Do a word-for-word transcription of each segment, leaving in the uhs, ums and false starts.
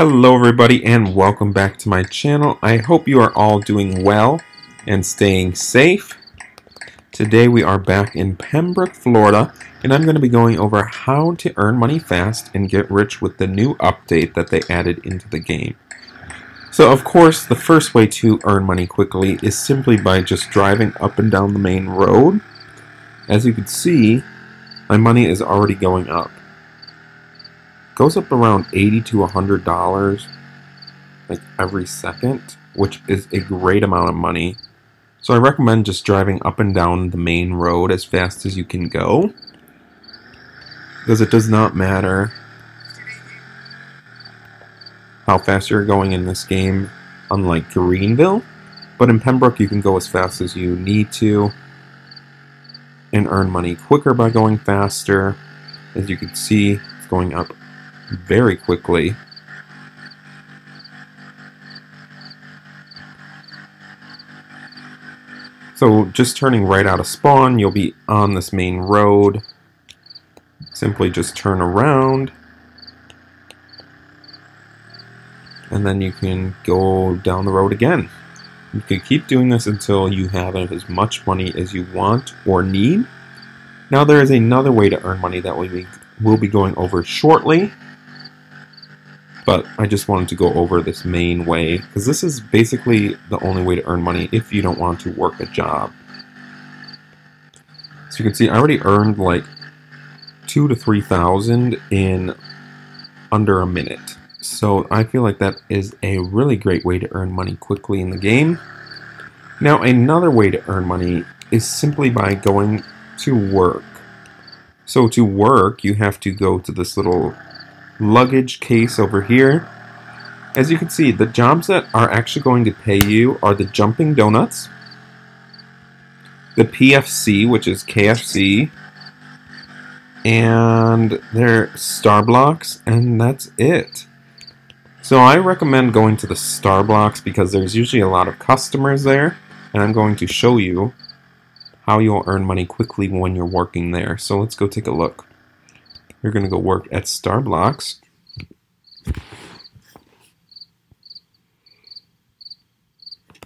Hello everybody and welcome back to my channel. I hope you are all doing well and staying safe. Today we are back in Pembroke, Florida, and I'm going to be going over how to earn money fast and get rich with the new update that they added into the game. So of course the first way to earn money quickly is simply by just driving up and down the main road. As you can see, my money is already going up. Goes up around eighty to a hundred dollars like every second, which is a great amount of money. So I recommend just driving up and down the main road as fast as you can go, because it does not matter how fast you're going in this game, unlike Greenville. But in Pembroke you can go as fast as you need to and earn money quicker by going faster. As you can see, it's going up very quickly. So just turning right out of spawn, you'll be on this main road. Simply just turn around and then you can go down the road again. You can keep doing this until you have as much money as you want or need. Now there is another way to earn money that we will be going over shortly, but I just wanted to go over this main way because this is basically the only way to earn money if you don't want to work a job. So you can see I already earned like two to three thousand in under a minute. So I feel like that is a really great way to earn money quickly in the game. Now another way to earn money is simply by going to work. So to work you have to go to this little luggage case over here. As you can see, the jobs that are actually going to pay you are the Jumping Donuts, the P F C, which is K F C, and their Starblocks, and that's it. So I recommend going to the Starblocks because there's usually a lot of customers there, and I'm going to show you how you'll earn money quickly when you're working there. So let's go take a look. You're going to go work at Starblocks.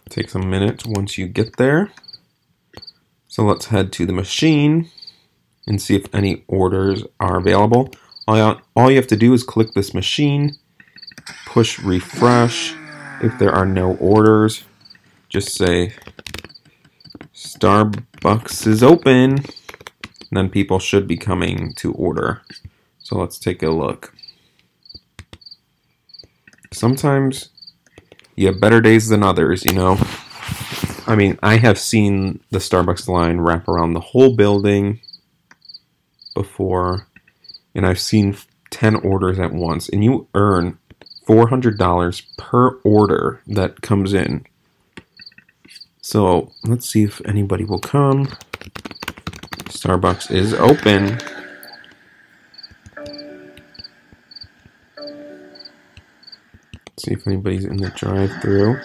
Takes a minute once you get there. So let's head to the machine and see if any orders are available. All you have to do is click this machine, push refresh. If there are no orders, just say Starbucks is open. Then people should be coming to order. So let's take a look. Sometimes you have better days than others, you know. I mean, I have seen the Starbucks line wrap around the whole building before, and I've seen ten orders at once, and you earn four hundred dollars per order that comes in. So let's see if anybody will come. Starbucks is open. Let's see if anybody's in the drive-thru.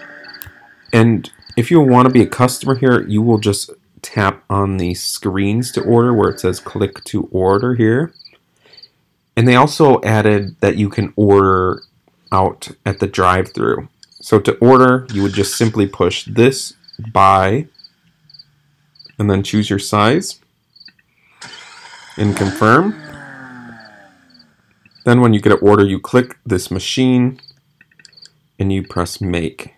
And if you want to be a customer here, you will just tap on the screens to order where it says click to order here. And they also added that you can order out at the drive-thru. So to order, you would just simply push this buy and then choose your size and confirm. Then when you get an order, you click this machine and you press make.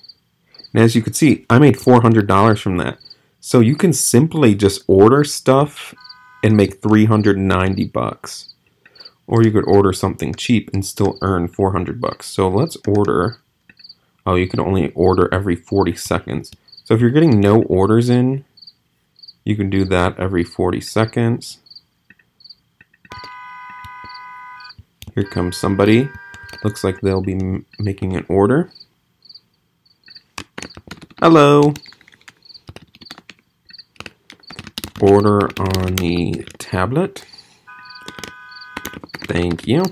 And as you can see, I made four hundred dollars from that. So you can simply just order stuff and make three hundred ninety bucks. Or you could order something cheap and still earn four hundred bucks. So let's order. Oh, you can only order every forty seconds. So if you're getting no orders in, you can do that every forty seconds. Here comes somebody. Looks like they'll be m making an order. Hello. Order on the tablet. Thank you.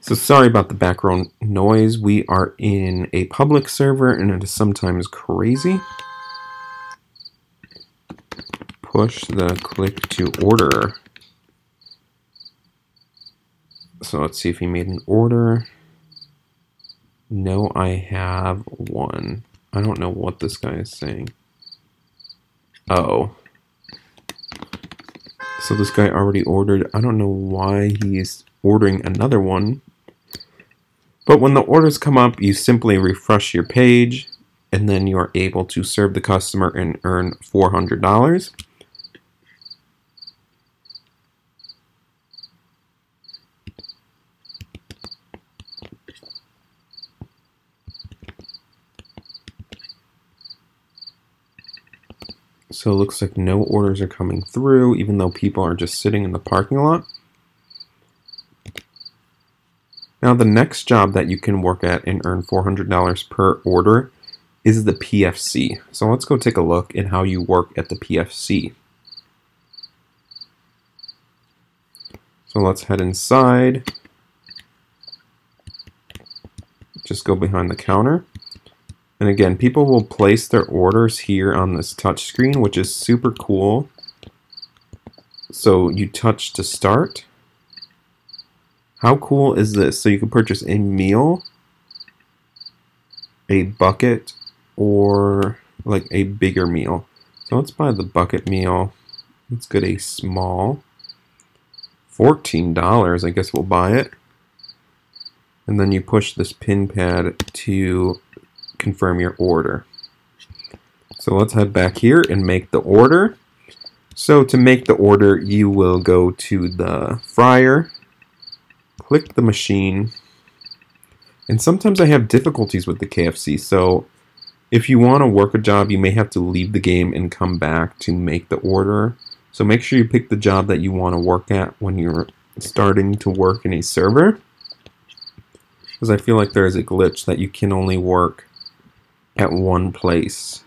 So sorry about the background noise. We are in a public server and it is sometimes crazy. Push the click to order. So let's see if he made an order. No, I have one. I don't know what this guy is saying. Oh. So this guy already ordered. I don't know why he's ordering another one. But when the orders come up, you simply refresh your page, and then you are able to serve the customer and earn four hundred dollars. So it looks like no orders are coming through, even though people are just sitting in the parking lot. Now the next job that you can work at and earn four hundred dollars per order is the P F C. So let's go take a look at how you work at the P F C. So let's head inside. Just go behind the counter. And again, people will place their orders here on this touch screen, which is super cool. So you touch to start. How cool is this? So you can purchase a meal, a bucket, or like a bigger meal. So let's buy the bucket meal. Let's get a small. fourteen dollars, I guess we'll buy it. And then you push this pin pad to confirm your order. So let's head back here and make the order. So to make the order, you will go to the fryer, click the machine, and sometimes I have difficulties with the K F C, so if you want to work a job, you may have to leave the game and come back to make the order. So make sure you pick the job that you want to work at when you're starting to work in a server, because I feel like there is a glitch that you can only work at one place,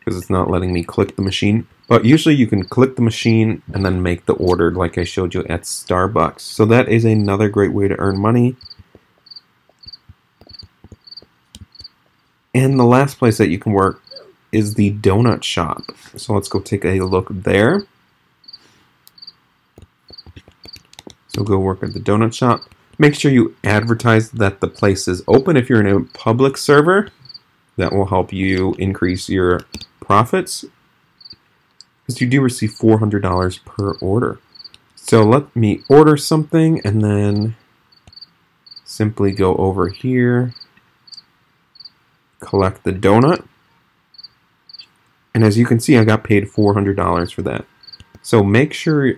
because it's not letting me click the machine. But usually you can click the machine and then make the order, like I showed you at Starbucks. So that is another great way to earn money. And the last place that you can work is the donut shop. So let's go take a look there. So go work at the donut shop. Make sure you advertise that the place is open if you're in a public server. That will help you increase your profits, because you do receive four hundred dollars per order. So let me order something and then simply go over here, collect the donut. And as you can see, I got paid four hundred dollars for that. So make sure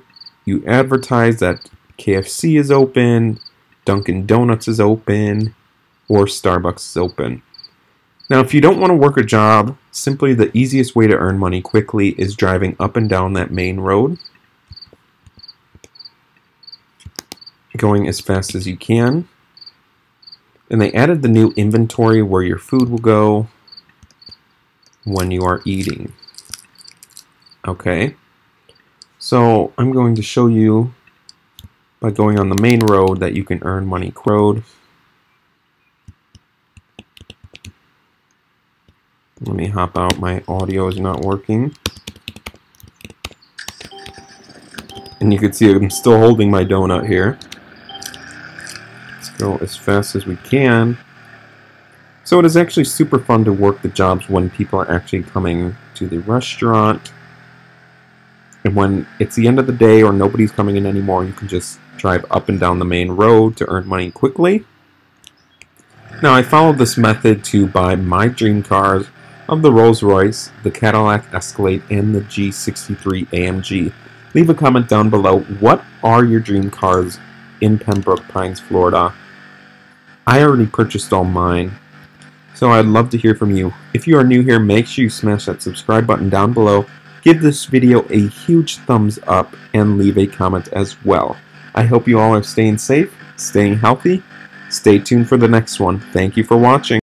you advertise that K F C is open, Dunkin' Donuts is open, or Starbucks is open. Now, if you don't want to work a job, simply the easiest way to earn money quickly is driving up and down that main road, going as fast as you can. And they added the new inventory where your food will go when you are eating. Okay, so I'm going to show you by going on the main road that you can earn money road. Let me hop out, my audio is not working. And you can see I'm still holding my donut here. Let's go as fast as we can. So it is actually super fun to work the jobs when people are actually coming to the restaurant. And when it's the end of the day or nobody's coming in anymore, you can just drive up and down the main road to earn money quickly. Now I followed this method to buy my dream cars of the Rolls Royce, the Cadillac Escalade, and the G sixty-three A M G. Leave a comment down below, what are your dream cars in Pembroke Pines, Florida? I already purchased all mine, so I'd love to hear from you. If you are new here, make sure you smash that subscribe button down below, give this video a huge thumbs up, and leave a comment as well. I hope you all are staying safe, staying healthy. Stay tuned for the next one. Thank you for watching.